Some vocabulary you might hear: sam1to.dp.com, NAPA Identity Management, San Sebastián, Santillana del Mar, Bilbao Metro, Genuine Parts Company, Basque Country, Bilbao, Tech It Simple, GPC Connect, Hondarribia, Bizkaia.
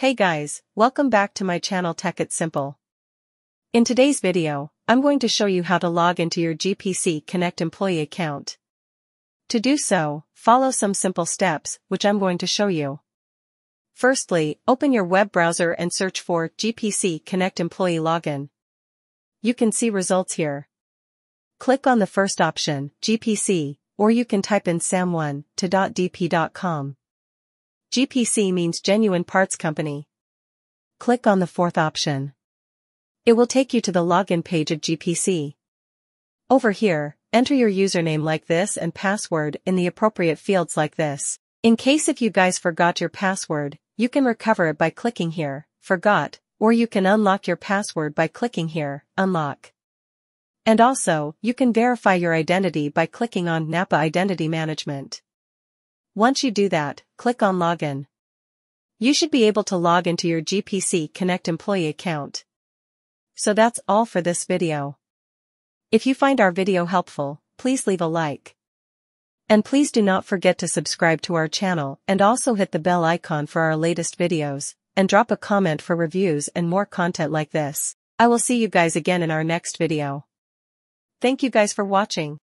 Hey guys, welcome back to my channel Tech It Simple. In today's video, I'm going to show you how to log into your GPC Connect employee account. To do so, follow some simple steps, which I'm going to show you. Firstly, open your web browser and search for GPC Connect employee login. You can see results here. Click on the first option, GPC, or you can type in sam1to.dp.com. GPC means Genuine Parts Company. Click on the fourth option. It will take you to the login page of GPC. Over here, enter your username like this and password in the appropriate fields like this. In case if you guys forgot your password, you can recover it by clicking here, Forgot, or you can unlock your password by clicking here, Unlock. And also, you can verify your identity by clicking on NAPA Identity Management. Once you do that, click on Login. You should be able to log into your GPC Connect employee account. So that's all for this video. If you find our video helpful, please leave a like. And please do not forget to subscribe to our channel and also hit the bell icon for our latest videos, and drop a comment for reviews and more content like this. I will see you guys again in our next video. Thank you guys for watching.